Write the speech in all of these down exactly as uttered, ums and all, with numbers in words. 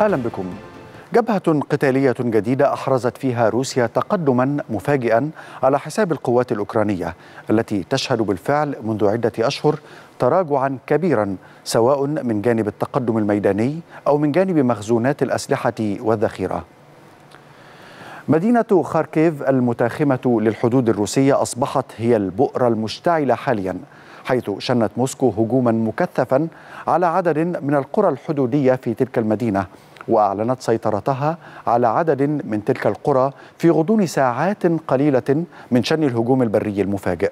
أهلا بكم. جبهة قتالية جديدة أحرزت فيها روسيا تقدما مفاجئا على حساب القوات الأوكرانية التي تشهد بالفعل منذ عدة أشهر تراجعا كبيرا، سواء من جانب التقدم الميداني أو من جانب مخزونات الأسلحة والذخيرة. مدينة خاركيف المتاخمة للحدود الروسية أصبحت هي البؤرة المشتعلة حاليا، حيث شنت موسكو هجوما مكثفا على عدد من القرى الحدودية في تلك المدينة، وأعلنت سيطرتها على عدد من تلك القرى في غضون ساعات قليلة من شن الهجوم البري المفاجئ.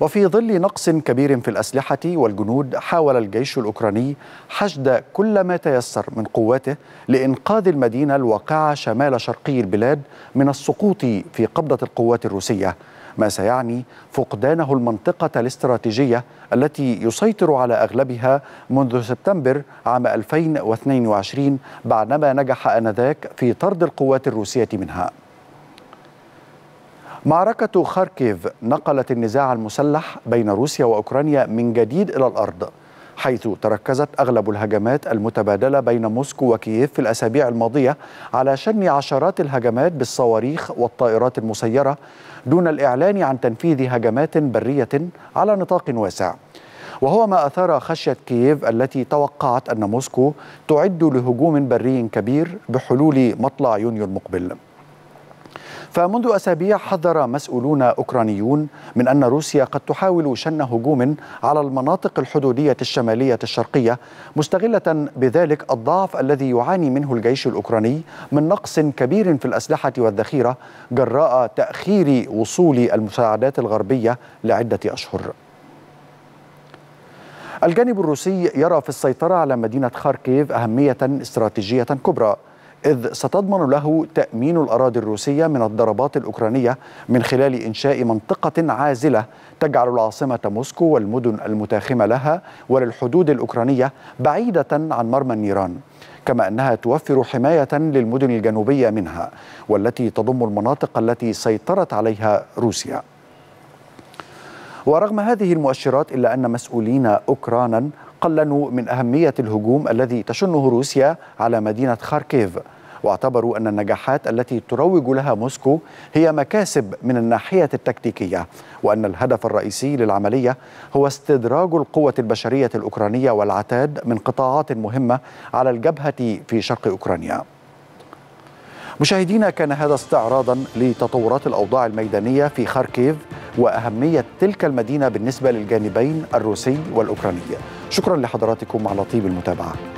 وفي ظل نقص كبير في الأسلحة والجنود، حاول الجيش الأوكراني حشد كل ما تيسر من قواته لإنقاذ المدينة الواقعة شمال شرقي البلاد من السقوط في قبضة القوات الروسية، ما سيعني فقدانه المنطقة الاستراتيجية التي يسيطر على أغلبها منذ سبتمبر عام ألفين واثنين وعشرين، بعدما نجح آنذاك في طرد القوات الروسية منها. معركة خاركيف نقلت النزاع المسلح بين روسيا وأوكرانيا من جديد إلى الأرض، حيث تركزت أغلب الهجمات المتبادلة بين موسكو وكييف في الأسابيع الماضية على شن عشرات الهجمات بالصواريخ والطائرات المسيرة، دون الإعلان عن تنفيذ هجمات برية على نطاق واسع، وهو ما أثار خشية كييف التي توقعت أن موسكو تعد لهجوم بري كبير بحلول مطلع يونيو المقبل. فمنذ أسابيع حذر مسؤولون أوكرانيون من أن روسيا قد تحاول شن هجوم على المناطق الحدودية الشمالية الشرقية، مستغلة بذلك الضعف الذي يعاني منه الجيش الأوكراني من نقص كبير في الأسلحة والذخيرة جراء تأخير وصول المساعدات الغربية لعدة أشهر. الجانب الروسي يرى في السيطرة على مدينة خاركيف أهمية استراتيجية كبرى، إذ ستضمن له تأمين الأراضي الروسية من الضربات الأوكرانية من خلال إنشاء منطقة عازلة تجعل العاصمة موسكو والمدن المتاخمة لها وللحدود الأوكرانية بعيدة عن مرمى النيران، كما أنها توفر حماية للمدن الجنوبية منها والتي تضم المناطق التي سيطرت عليها روسيا. ورغم هذه المؤشرات، إلا أن مسؤولين أوكرانا قللوا من أهمية الهجوم الذي تشنه روسيا على مدينة خاركيف، واعتبروا أن النجاحات التي تروج لها موسكو هي مكاسب من الناحية التكتيكية، وأن الهدف الرئيسي للعملية هو استدراج القوة البشرية الأوكرانية والعتاد من قطاعات مهمة على الجبهة في شرق أوكرانيا. مشاهدينا، كان هذا استعراضا لتطورات الأوضاع الميدانية في خاركيف وأهمية تلك المدينة بالنسبة للجانبين الروسي والأوكراني. شكرا لحضراتكم على طيب المتابعة.